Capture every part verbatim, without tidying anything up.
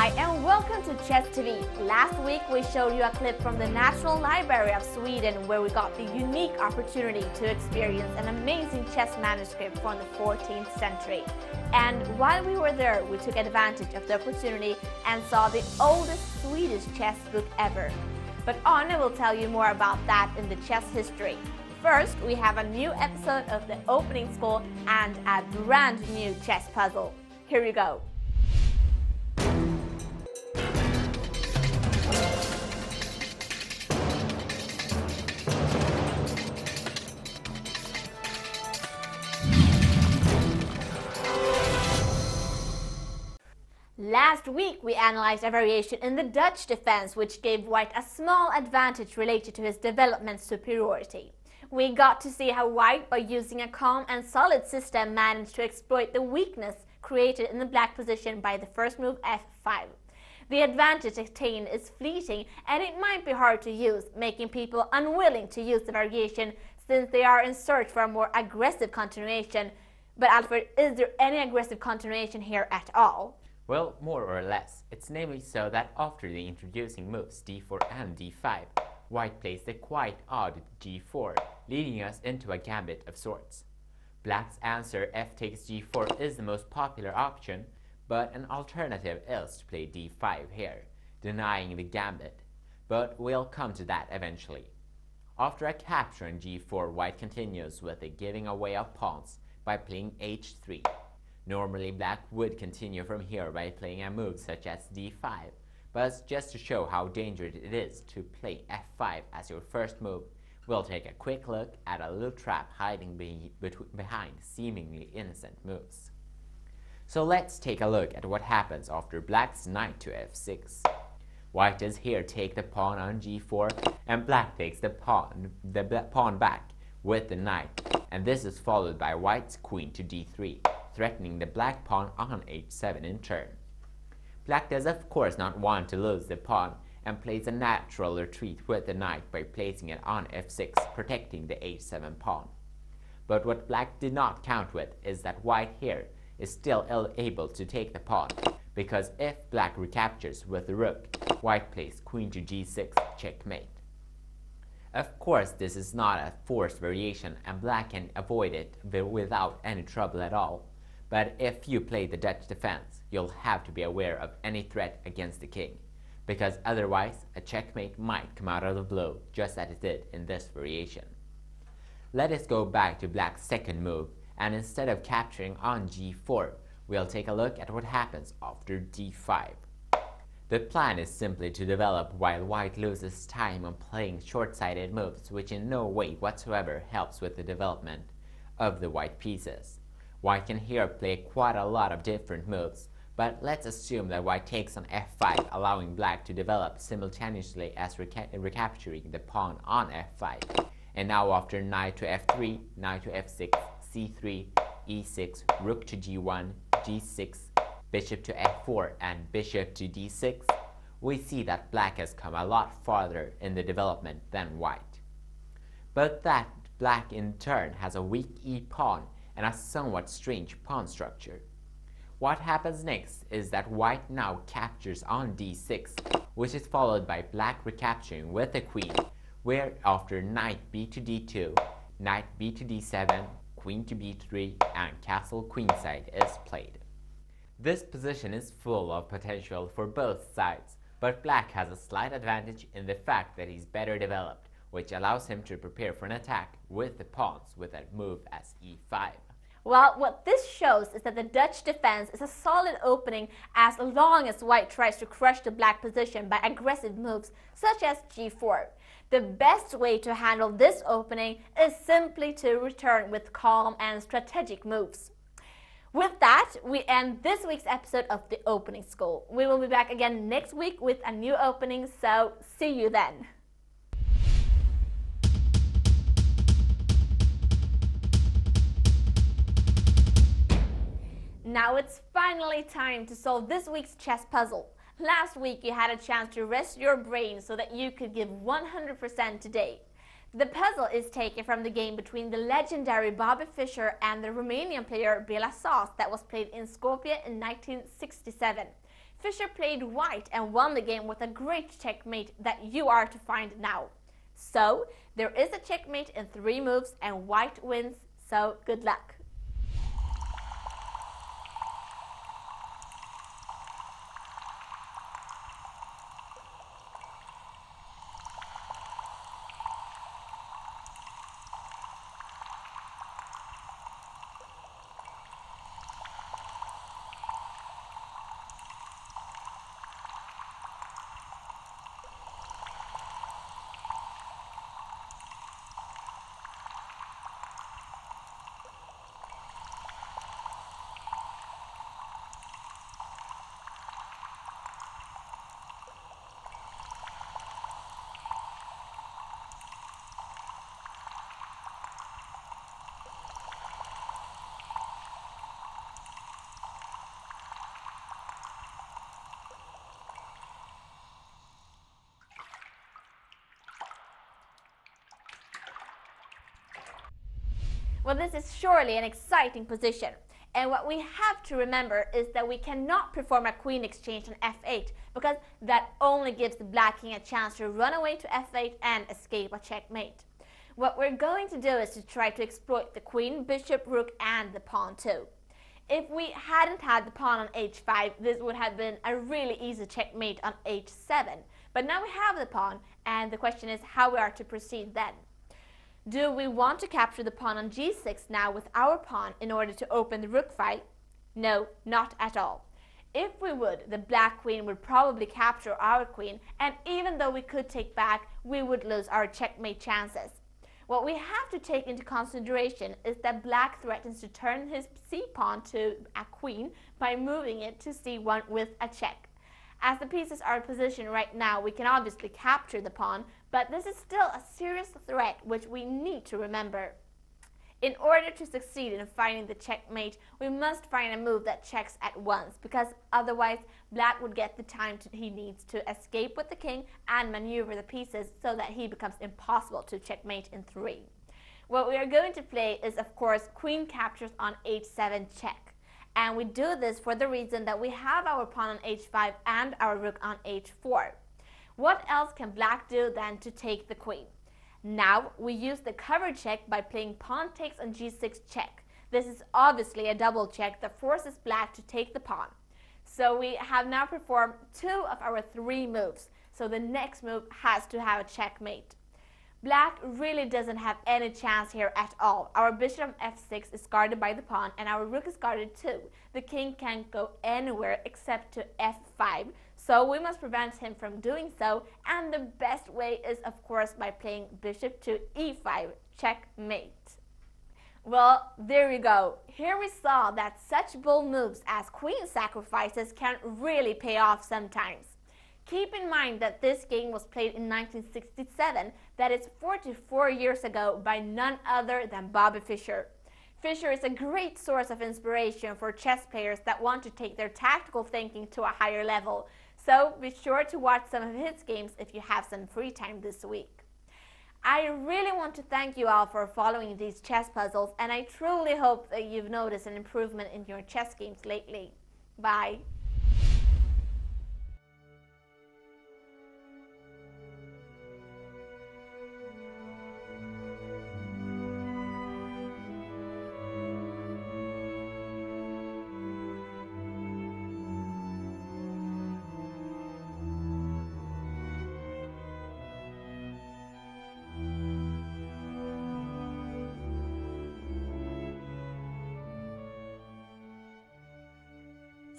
Hi and welcome to Chess T V. Last week we showed you a clip from the National Library of Sweden where we got the unique opportunity to experience an amazing chess manuscript from the fourteenth century. And while we were there, we took advantage of the opportunity and saw the oldest Swedish chess book ever. But Anna will tell you more about that in the chess history. First, we have a new episode of the opening score and a brand new chess puzzle. Here we go. Last week we analyzed a variation in the Dutch defense which gave White a small advantage related to his development superiority. We got to see how White, by using a calm and solid system, managed to exploit the weakness created in the black position by the first move f five. The advantage attained is fleeting and it might be hard to use, making people unwilling to use the variation since they are in search for a more aggressive continuation. But Alfred, is there any aggressive continuation here at all? Well, more or less. It's namely so that after the introducing moves d four and d five, White plays the quite odd g four, leading us into a gambit of sorts. Black's answer f takes g four is the most popular option, but an alternative is to play d five here, denying the gambit. But we'll come to that eventually. After a capture on g four, White continues with the giving away of pawns by playing h three. Normally, Black would continue from here by playing a move such as d five, but just to show how dangerous it is to play f five as your first move, we'll take a quick look at a little trap hiding be behind seemingly innocent moves. So let's take a look at what happens after Black's knight to f six. White is here take the pawn on g four, and Black takes the pawn, the pawn back with the knight, and this is followed by White's queen to d three. Threatening the black pawn on h seven in turn. Black does of course not want to lose the pawn and plays a natural retreat with the knight by placing it on f six, protecting the h seven pawn. But what Black did not count with is that White here is still able to take the pawn, because if Black recaptures with the rook, White plays queen to g six, checkmate. Of course, this is not a forced variation and Black can avoid it without any trouble at all. But if you play the Dutch defense, you'll have to be aware of any threat against the king, because otherwise a checkmate might come out of the blue, just as it did in this variation. Let us go back to Black's second move, and instead of capturing on g four, we'll take a look at what happens after d five. The plan is simply to develop while White loses time on playing short-sighted moves, which in no way whatsoever helps with the development of the white pieces. White can here play quite a lot of different moves, but let's assume that White takes on f five, allowing Black to develop simultaneously as reca recapturing the pawn on f five. And now after knight to f three, knight to f six, c three, e six, rook to g one, g six, bishop to f four, and bishop to d six, we see that Black has come a lot farther in the development than White. But that Black in turn has a weak e pawn, and a somewhat strange pawn structure. What happens next is that White now captures on d six, which is followed by Black recapturing with the queen, where after knight b to d two, knight b to d seven, queen to b three, and castle queenside is played. This position is full of potential for both sides, but Black has a slight advantage in the fact that he's better developed, which allows him to prepare for an attack with the pawns with a move as e five. Well, what this shows is that the Dutch defense is a solid opening as long as White tries to crush the black position by aggressive moves such as g four. The best way to handle this opening is simply to return with calm and strategic moves. With that, we end this week's episode of The Opening Score. We will be back again next week with a new opening, so see you then. Now it's finally time to solve this week's chess puzzle. Last week you had a chance to rest your brain so that you could give one hundred percent today. The puzzle is taken from the game between the legendary Bobby Fischer and the Romanian player Bela Sas that was played in Skopje in nineteen sixty-seven. Fischer played white and won the game with a great checkmate that you are to find now. So, there is a checkmate in three moves and white wins, so good luck. Well, this is surely an exciting position, and what we have to remember is that we cannot perform a queen exchange on f eight because that only gives the black king a chance to run away to f eight and escape a checkmate. What we're going to do is to try to exploit the queen, bishop, rook and the pawn too. If we hadn't had the pawn on h five, this would have been a really easy checkmate on h seven, but now we have the pawn and the question is how we are to proceed then. Do we want to capture the pawn on g six now with our pawn in order to open the rook file? No, not at all. If we would, the black queen would probably capture our queen, and even though we could take back, we would lose our checkmate chances. What we have to take into consideration is that black threatens to turn his c-pawn to a queen by moving it to c one with a check. As the pieces are positioned right now, we can obviously capture the pawn, but this is still a serious threat which we need to remember. In order to succeed in finding the checkmate, we must find a move that checks at once, because otherwise black would get the time to, he needs to escape with the king and maneuver the pieces so that he becomes impossible to checkmate in three. What we are going to play is, of course, queen captures on h seven check. And we do this for the reason that we have our pawn on h five and our rook on h four. What else can black do than to take the queen? Now we use the cover check by playing pawn takes on g six check. This is obviously a double check that forces black to take the pawn. So we have now performed two of our three moves, so the next move has to have a checkmate. Black really doesn't have any chance here at all. Our bishop on f six is guarded by the pawn and our rook is guarded too. The king can't go anywhere except to f five, so we must prevent him from doing so, and the best way is of course by playing bishop to e five, checkmate. Well, there you go. Here we saw that such bold moves as queen sacrifices can really pay off sometimes. Keep in mind that this game was played in nineteen sixty-seven, that is forty-four years ago, by none other than Bobby Fischer. Fischer is a great source of inspiration for chess players that want to take their tactical thinking to a higher level, so be sure to watch some of his games if you have some free time this week. I really want to thank you all for following these chess puzzles, and I truly hope that you've noticed an improvement in your chess games lately. Bye!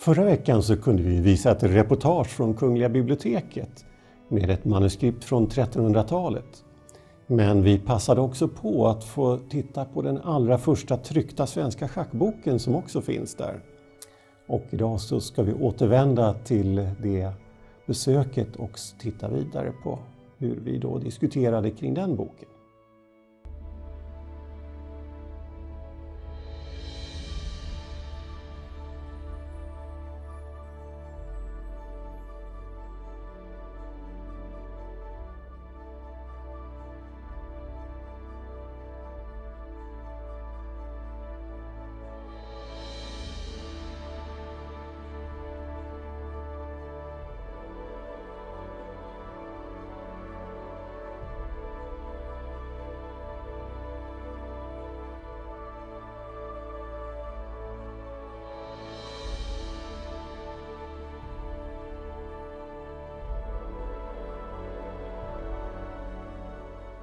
Förra veckan så kunde vi visa ett reportage från Kungliga biblioteket med ett manuskript från trettonhundratalet. Men vi passade också på att få titta på den allra första tryckta svenska schackboken som också finns där. Och idag så ska vi återvända till det besöket och titta vidare på hur vi då diskuterade kring den boken.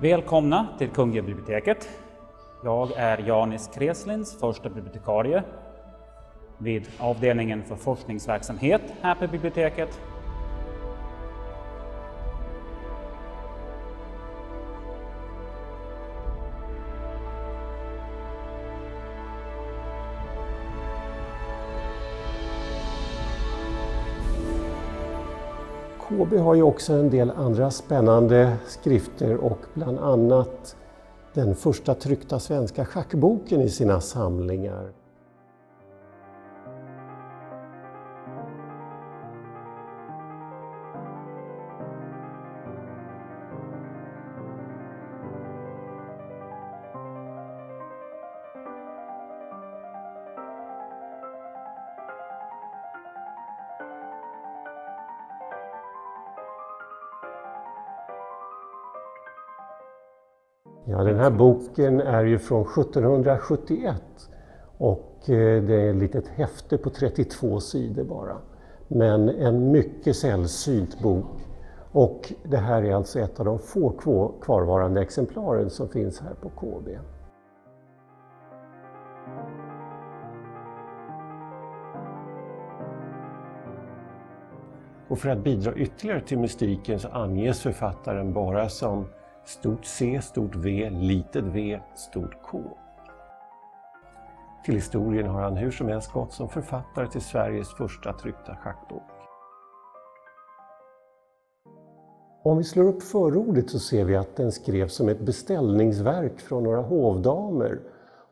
Välkomna till Kungliga biblioteket. Jag är Janis Kreslins, första bibliotekarie vid avdelningen för forskningsverksamhet här på biblioteket. K B har ju också en del andra spännande skrifter och bland annat den första tryckta svenska schackboken i sina samlingar. Ja, den här boken är ju från sjuttonhundrasjuttioett och det är ett litet häfte på trettiotvå sidor bara. Men en mycket sällsynt bok, och det här är alltså ett av de få kvarvarande exemplaren som finns här på K B. Och för att bidra ytterligare till mystiken så anges författaren bara som stort C, stort V, litet V, stort K. Till historien har han hur som helst gått som författare till Sveriges första tryckta schackbok. Om vi slår upp förordet så ser vi att den skrevs som ett beställningsverk från några hovdamer,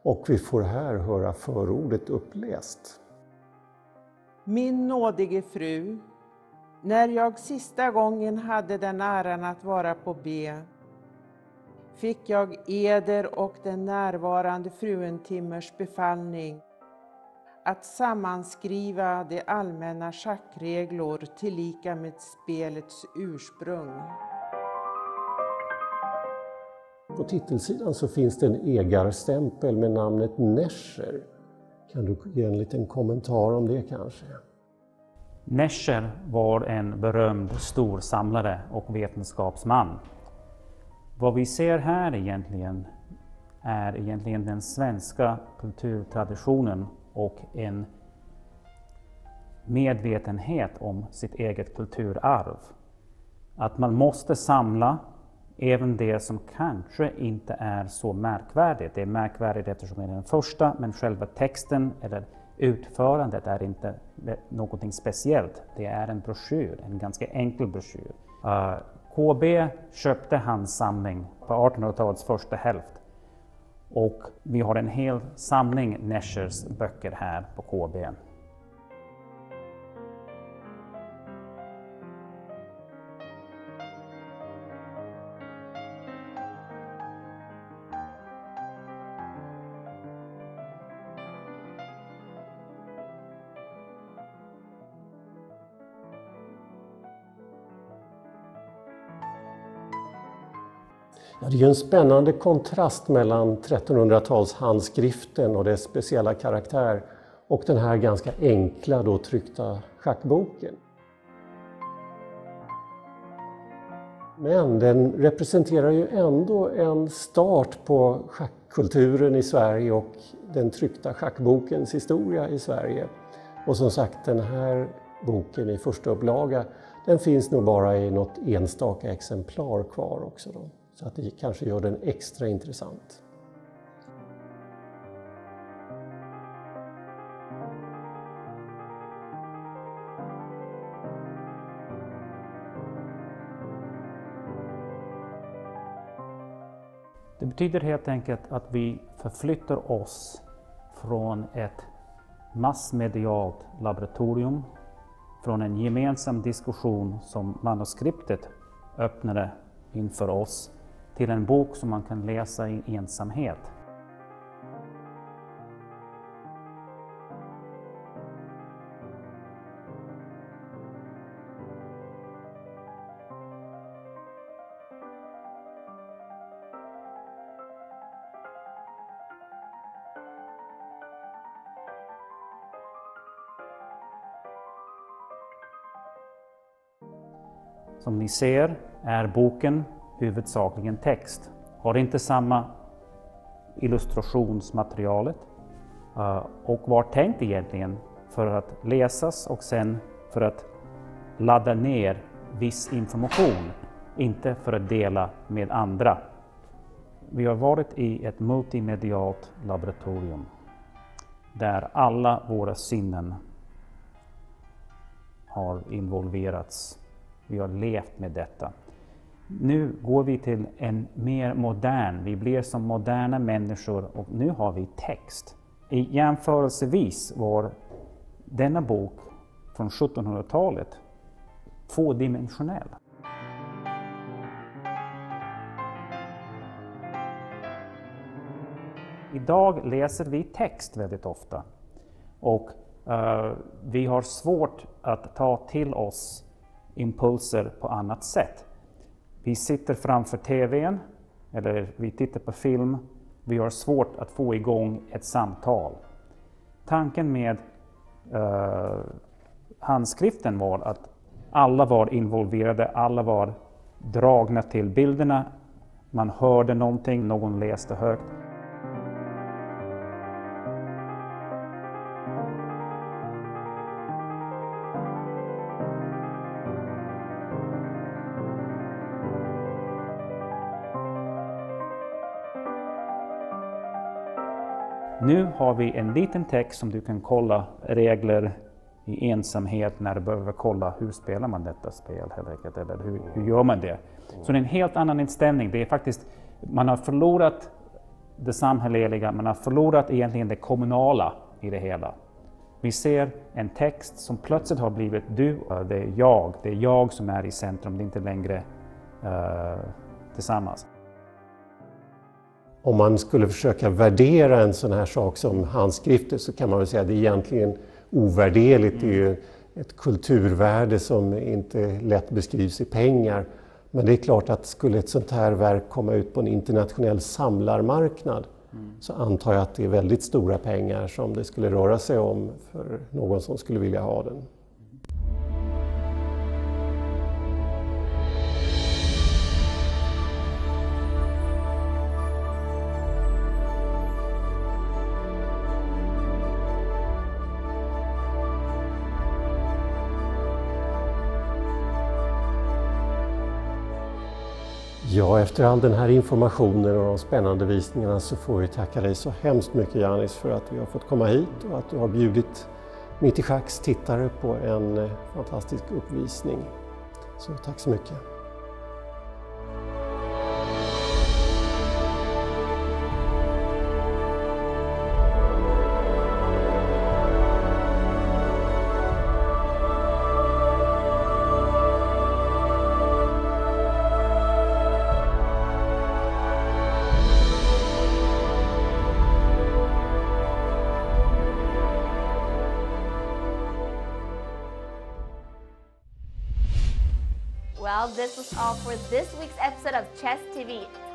och vi får här höra förordet uppläst. Min nådige fru, när jag sista gången hade den äran att vara på B, fick jag eder och den närvarande fruntimmers befallning att sammanskriva de allmänna schackreglor tillika med spelets ursprung. På titelsidan så finns det en ägarstämpel med namnet Nescher. Kan du ge en liten kommentar om det kanske? Nescher var en berömd stor samlare och vetenskapsman. Vad vi ser här egentligen är egentligen den svenska kulturtraditionen och en medvetenhet om sitt eget kulturarv. Att man måste samla även det som kanske inte är så märkvärdigt. Det är märkvärdigt eftersom det är den första, men själva texten eller utförandet är inte någonting speciellt. Det är en broschyr, en ganska enkel broschyr. Uh, K B köpte hans samling på artonhundratalets första hälft, och vi har en hel samling Neschers böcker här på K B. Ja, det är ju en spännande kontrast mellan trettonhundratals handskriften och dess speciella karaktär och den här ganska enkla då tryckta schackboken. Men den representerar ju ändå en start på schackkulturen i Sverige och den tryckta schackbokens historia i Sverige. Och som sagt, den här boken i första upplaga, den finns nog bara i något enstaka exemplar kvar också då. Så att det kanske gör den extra intressant. Det betyder helt enkelt att vi förflyttar oss från ett massmedialt laboratorium, från en gemensam diskussion som manuskriptet öppnade inför oss, till en bok som man kan läsa i ensamhet. Som ni ser är boken huvudsakligen text, har inte samma illustrationsmaterialet och var tänkt egentligen för att läsas och sen för att ladda ner viss information, inte för att dela med andra. Vi har varit i ett multimedialt laboratorium där alla våra sinnen har involverats. Vi har levt med detta. Nu går vi till en mer modern, vi blir som moderna människor och nu har vi text. I jämförelsevis var denna bok från sjuttonhundratalet tvådimensionell. Idag läser vi text väldigt ofta och uh, vi har svårt att ta till oss impulser på annat sätt. Vi sitter framför tvn eller vi tittar på film. Vi har svårt att få igång ett samtal. Tanken med uh, handskriften var att alla var involverade, alla var dragna till bilderna. Man hörde någonting, någon läste högt. Nu har vi en liten text som du kan kolla regler i ensamhet när du behöver kolla hur spelar man detta spel helt enkelt, eller hur, hur gör man det. Så det är en helt annan inställning. Det är faktiskt, man har förlorat det samhälleliga, man har förlorat egentligen det kommunala i det hela. Vi ser en text som plötsligt har blivit du, det är jag, det är jag som är i centrum, det är inte längre uh, tillsammans. Om man skulle försöka värdera en sån här sak som handskrifter så kan man väl säga att det är egentligen ovärderligt. Det är ju ett kulturvärde som inte lätt beskrivs i pengar. Men det är klart att skulle ett sånt här verk komma ut på en internationell samlarmarknad så antar jag att det är väldigt stora pengar som det skulle röra sig om för någon som skulle vilja ha den. Ja, efter all den här informationen och de spännande visningarna så får vi tacka dig så hemskt mycket, Janis, för att vi har fått komma hit och att du har bjudit Mitt i Schacks tittare på en fantastisk uppvisning. Så tack så mycket. Well, this was all for this week's episode of Chess T V.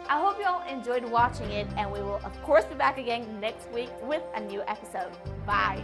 I hope you all enjoyed watching it, and we will of course be back again next week with a new episode. Bye!